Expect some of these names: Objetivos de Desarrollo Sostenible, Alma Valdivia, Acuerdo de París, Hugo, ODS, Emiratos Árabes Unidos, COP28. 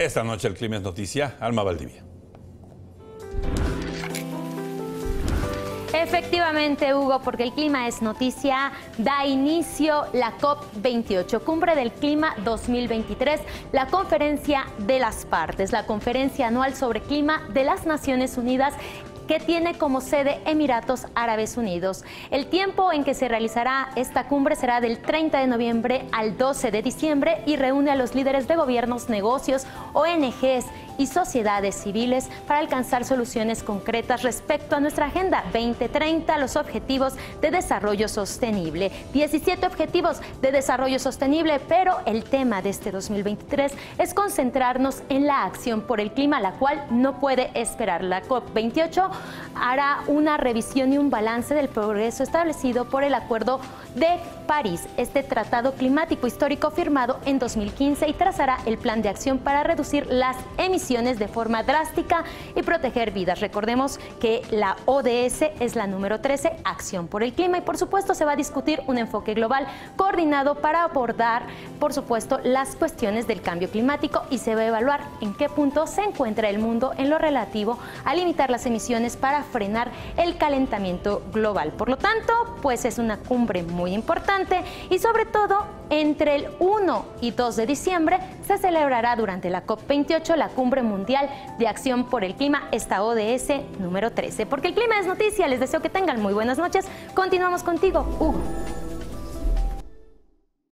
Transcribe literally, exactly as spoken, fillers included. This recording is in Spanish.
Esta noche el clima es noticia. Alma Valdivia. Efectivamente, Hugo, porque el clima es noticia, da inicio la COP veintiocho, Cumbre del Clima dos mil veintitrés, la conferencia de las partes, la conferencia anual sobre clima de las Naciones Unidas que tiene como sede Emiratos Árabes Unidos. El tiempo en que se realizará esta cumbre será del treinta de noviembre al doce de diciembre y reúne a los líderes de gobiernos, negocios, O N Ges y sociedades civiles para alcanzar soluciones concretas respecto a nuestra Agenda veinte treinta, los Objetivos de Desarrollo Sostenible. diecisiete Objetivos de Desarrollo Sostenible, pero el tema de este dos mil veintitrés es concentrarnos en la acción por el clima, la cual no puede esperar. La COP veintiocho hará una revisión y un balance del progreso establecido por el Acuerdo de París, este tratado climático histórico firmado en dos mil quince, y trazará el plan de acción para reducir las emisiones de forma drástica y proteger vidas. Recordemos que la O D S es la número trece, Acción por el Clima, y por supuesto se va a discutir un enfoque global coordinado para abordar, por supuesto, las cuestiones del cambio climático, y se va a evaluar en qué punto se encuentra el mundo en lo relativo a limitar las emisiones para frenar el calentamiento global. Por lo tanto, pues es una cumbre muy importante, y sobre todo entre el uno y dos de diciembre se celebrará durante la COP veintiocho la Cumbre Mundial de Acción por el Clima, esta O D S número trece. Porque el clima es noticia, les deseo que tengan muy buenas noches. Continuamos contigo, Hugo.